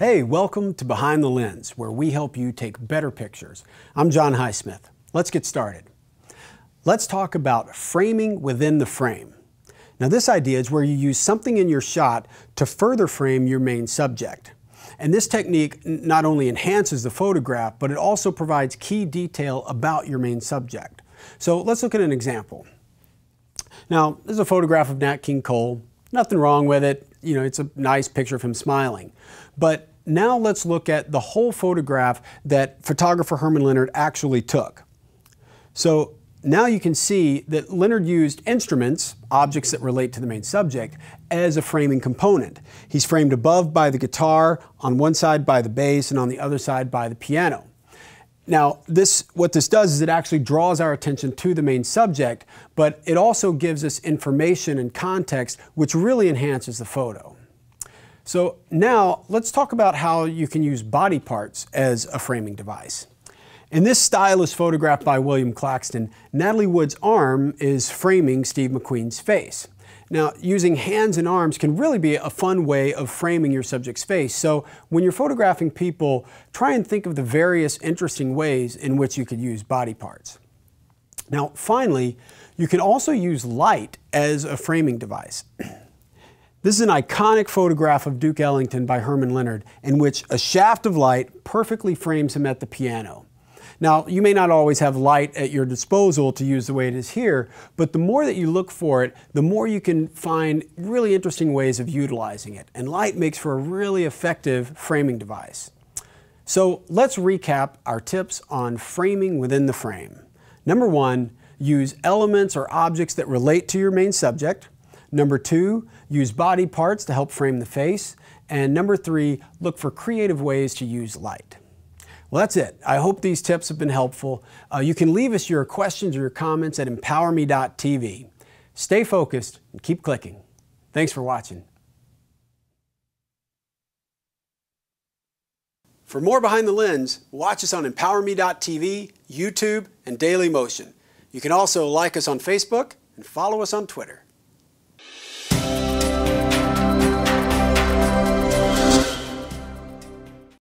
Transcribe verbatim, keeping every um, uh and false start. Hey, welcome to Behind the Lens, where we help you take better pictures. I'm John Highsmith. Let's get started. Let's talk about framing within the frame. Now, this idea is where you use something in your shot to further frame your main subject. And this technique not only enhances the photograph, but it also provides key detail about your main subject. So let's look at an example. Now, this is a photograph of Nat King Cole. Nothing wrong with it. You know, it's a nice picture of him smiling. But now let's look at the whole photograph that photographer Herman Leonard actually took. So now you can see that Leonard used instruments, objects that relate to the main subject, as a framing component. He's framed above by the guitar, on one side by the bass, and on the other side by the piano. Now, this, what this does is it actually draws our attention to the main subject, but it also gives us information and context, which really enhances the photo. So now let's talk about how you can use body parts as a framing device. In this stylus photograph by William Claxton, Natalie Wood's arm is framing Steve McQueen's face. Now, using hands and arms can really be a fun way of framing your subject's face. So when you're photographing people, try and think of the various interesting ways in which you could use body parts. Now, finally, you can also use light as a framing device. This is an iconic photograph of Duke Ellington by Herman Leonard, in which a shaft of light perfectly frames him at the piano. Now, you may not always have light at your disposal to use the way it is here, but the more that you look for it, the more you can find really interesting ways of utilizing it. And light makes for a really effective framing device. So let's recap our tips on framing within the frame. Number one, use elements or objects that relate to your main subject. Number two, use body parts to help frame the face. And number three, look for creative ways to use light. Well, that's it. I hope these tips have been helpful. Uh, you can leave us your questions or your comments at empower me dot t v. Stay focused and keep clicking. Thanks for watching. For more Behind the Lens, watch us on empower me dot t v, YouTube, and Daily Motion. You can also like us on Facebook and follow us on Twitter.